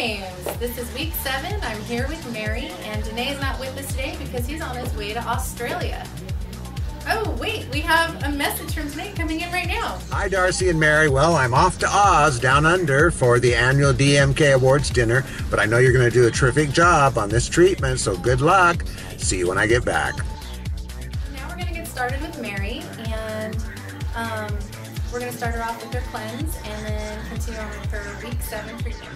James. This is week 7. I'm here with Mary, and Dannè's not with us today because he's on his way to Australia. Oh wait, we have a message from Dannè coming in right now. Hi Darcy and Mary. Well, I'm off to Oz, down under, for the annual DMK Awards dinner, but I know you're going to do a terrific job on this treatment, so good luck. See you when I get back. Now we're going to get started with Mary, and we're going to start her off with her cleanse and then continue on with her week 7 treatment.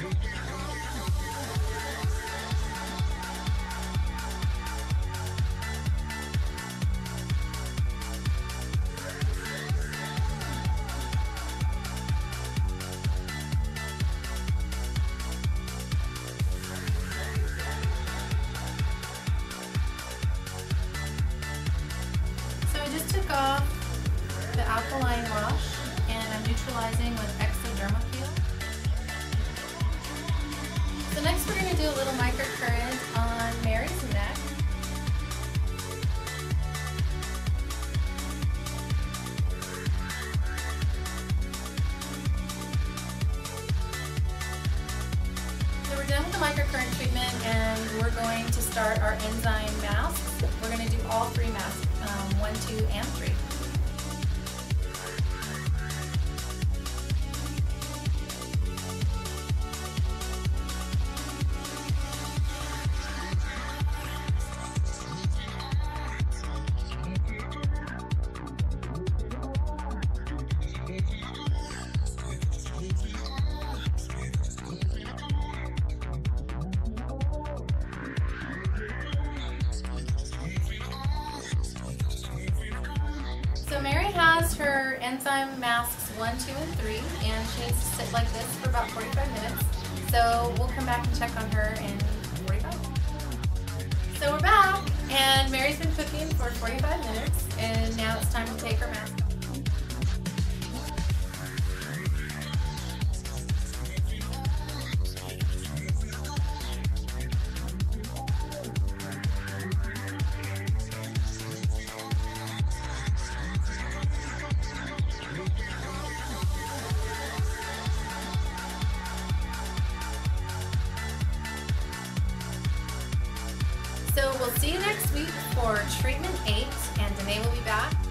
Off the alkaline wash, and I'm neutralizing with Exoderma Fuel. So next we're going to do a little microcurrent on Mary's neck. So we're done with the microcurrent treatment, and we're going to start our enzyme masks. We're going to do all 3 masks. 1, 2, and 3. So Mary has her enzyme masks 1, 2, and 3, and she needs to sit like this for about 45 minutes. So we'll come back and check on her in 45. So we're back, and Mary's been cooking for 45 minutes, and now it's time to take her mask off. So we'll see you next week for treatment 8, and Dannè will be back.